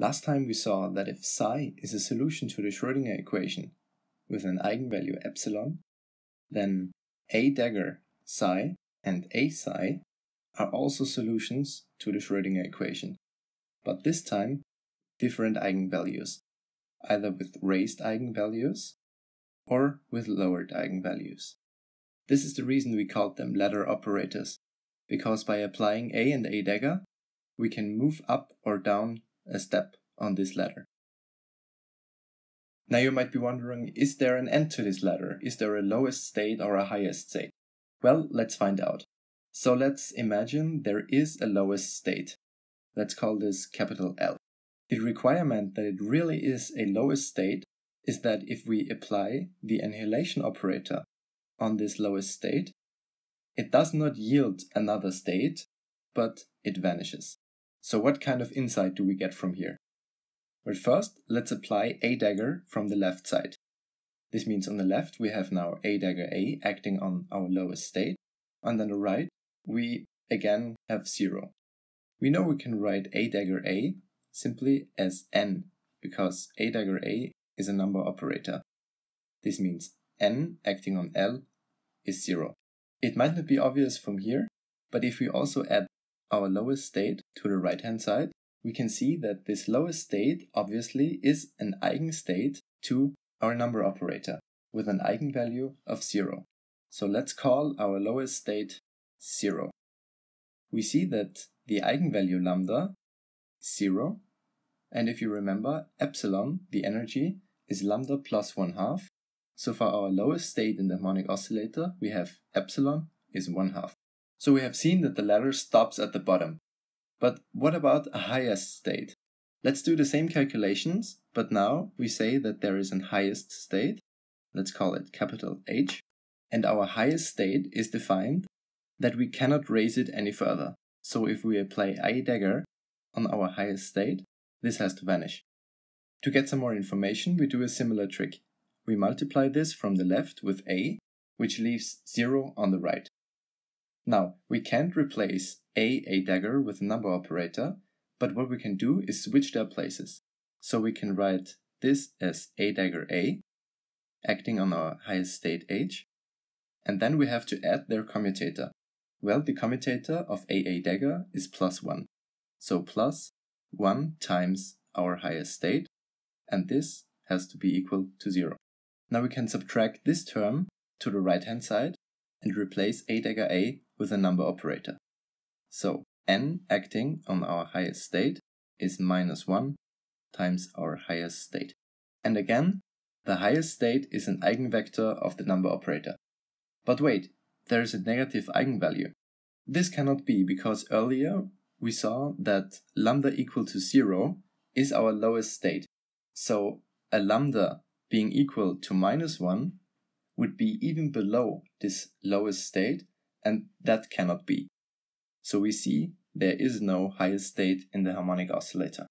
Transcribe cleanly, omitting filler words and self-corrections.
Last time we saw that if psi is a solution to the Schrödinger equation with an eigenvalue epsilon, then a dagger psi and a psi are also solutions to the Schrödinger equation, but this time different eigenvalues, either with raised eigenvalues or with lowered eigenvalues. This is the reason we called them ladder operators, because by applying a and a dagger, we can move up or down a step on this ladder. Now you might be wondering, is there an end to this ladder? Is there a lowest state or a highest state? Well, let's find out. So let's imagine there is a lowest state. Let's call this capital L. The requirement that it really is a lowest state is that if we apply the annihilation operator on this lowest state, it does not yield another state, but it vanishes. So what kind of insight do we get from here? Well, first, let's apply a dagger from the left side. This means on the left we have now a dagger a acting on our lowest state, and on the right we again have 0. We know we can write a dagger a simply as n, because a dagger a is a number operator. This means n acting on L is 0. It might not be obvious from here, but if we also add our lowest state to the right-hand side, we can see that this lowest state obviously is an eigenstate to our number operator with an eigenvalue of 0. So let's call our lowest state 0. We see that the eigenvalue lambda is 0, and if you remember, epsilon, the energy, is lambda plus 1/2. So for our lowest state in the harmonic oscillator, we have epsilon is 1/2. So we have seen that the ladder stops at the bottom. But what about a highest state? Let's do the same calculations, but now we say that there is a highest state. Let's call it capital H. And our highest state is defined that we cannot raise it any further. So if we apply a dagger on our highest state, this has to vanish. To get some more information, we do a similar trick. We multiply this from the left with a, which leaves 0 on the right. Now, we can't replace a dagger with a number operator, but what we can do is switch their places. So we can write this as a dagger a, acting on our highest state h, and then we have to add their commutator. Well, the commutator of a dagger is plus 1. So plus 1 times our highest state, and this has to be equal to 0. Now we can subtract this term to the right-hand side and replace a dagger a with a number operator. So n acting on our highest state is minus 1 times our highest state. And again, the highest state is an eigenvector of the number operator. But wait, there is a negative eigenvalue. This cannot be, because earlier we saw that lambda equal to 0 is our lowest state. So a lambda being equal to minus 1 would be even below this lowest state, and that cannot be. So we see there is no highest state in the harmonic oscillator.